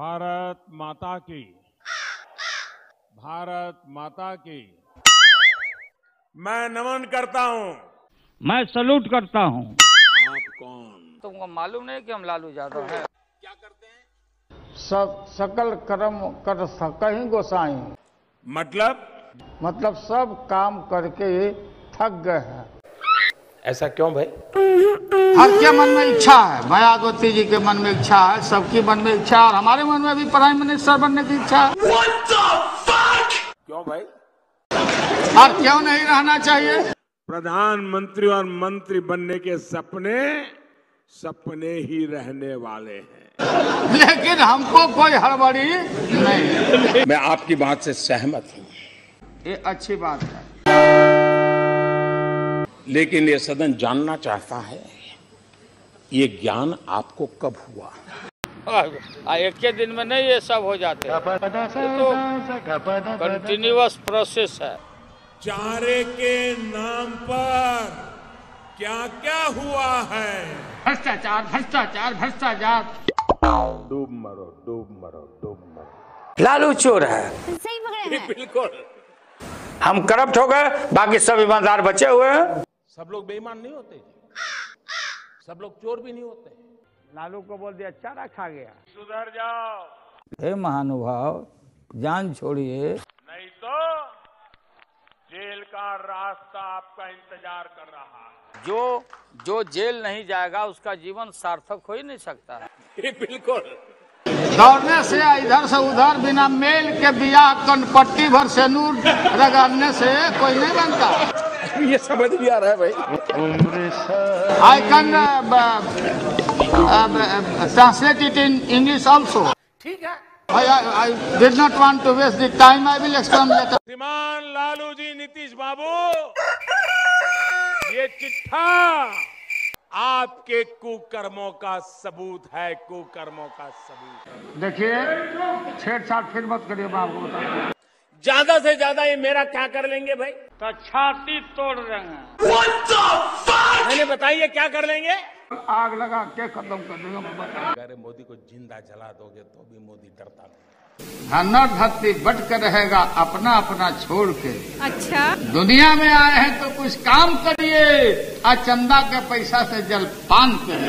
भारत माता की, भारत माता की मैं नमन करता हूँ, मैं सलूट करता हूँ। आप कौन? तुमको मालूम नहीं कि हम लालू यादव हैं। क्या करते हैं? सकल कर्म कर सकहीं गोसाई। मतलब सब काम करके थक गए हैं। ऐसा क्यों भाई? हर के मन में इच्छा है, मायावती जी के मन में इच्छा है, सबकी मन में इच्छा है और हमारे मन में भी प्राइम मिनिस्टर बनने की इच्छा है। क्यों भाई? और क्यों नहीं रहना चाहिए? प्रधानमंत्री और मंत्री बनने के सपने सपने ही रहने वाले हैं, लेकिन हमको कोई हड़बड़ी नहीं। मैं आपकी बात से सहमत हूँ, ये अच्छी बात है, लेकिन ये सदन जानना चाहता है ये ज्ञान आपको कब हुआ? एक के दिन में नहीं ये सब हो जाते हैं, तो कंटिन्यूअस प्रोसेस है। चारे के नाम पर क्या क्या हुआ है? भ्रष्टाचार, भ्रष्टाचार, भ्रष्टाचार। डूब मरो, डूब मरो, डूब मरो। लालू चोर है, सही पकड़े हैं। बिल्कुल, हम करप्ट हो गए, बाकी सब ईमानदार बचे हुए हैं। सब लोग बेईमान नहीं होते, सब लोग चोर भी नहीं होते। लालू को बोल दिया, अच्छा रखा गया, सुधर जाओ। हे महानुभाव, जान छोड़िए, नहीं तो जेल का रास्ता आपका इंतजार कर रहा है। जो जो जेल नहीं जाएगा उसका जीवन सार्थक हो ही नहीं सकता है। बिल्कुल, दौड़ने से इधर से उधर बिना मेल के बिया कन पट्टी भर से नूर लगाने से कोई नहीं बनता। ये समझ भी आ रहा है भाई। I can translate it in English also. ठीक है, I did not want to waste the time, I will explain later. श्रीमान लालू जी, नीतीश बाबू, ये चिट्ठा आपके कुकर्मों का सबूत है, कुकर्मों का सबूत। देखिए, छेड़छाड़ फिर मत करिए बाबू, ज्यादा से ज्यादा ये मेरा क्या कर लेंगे भाई? तो छाती तोड़ देंगे। मैंने बताइए क्या कर लेंगे? आग लगा के खत्म कर देंगे। अरे मोदी को जिंदा जला दोगे तो भी मोदी डरता नहीं। धना धत्ती बट कर रहेगा, अपना अपना छोड़ के। अच्छा, दुनिया में आए हैं तो कुछ काम करिए, आ चंदा के पैसा से जलपान करिए।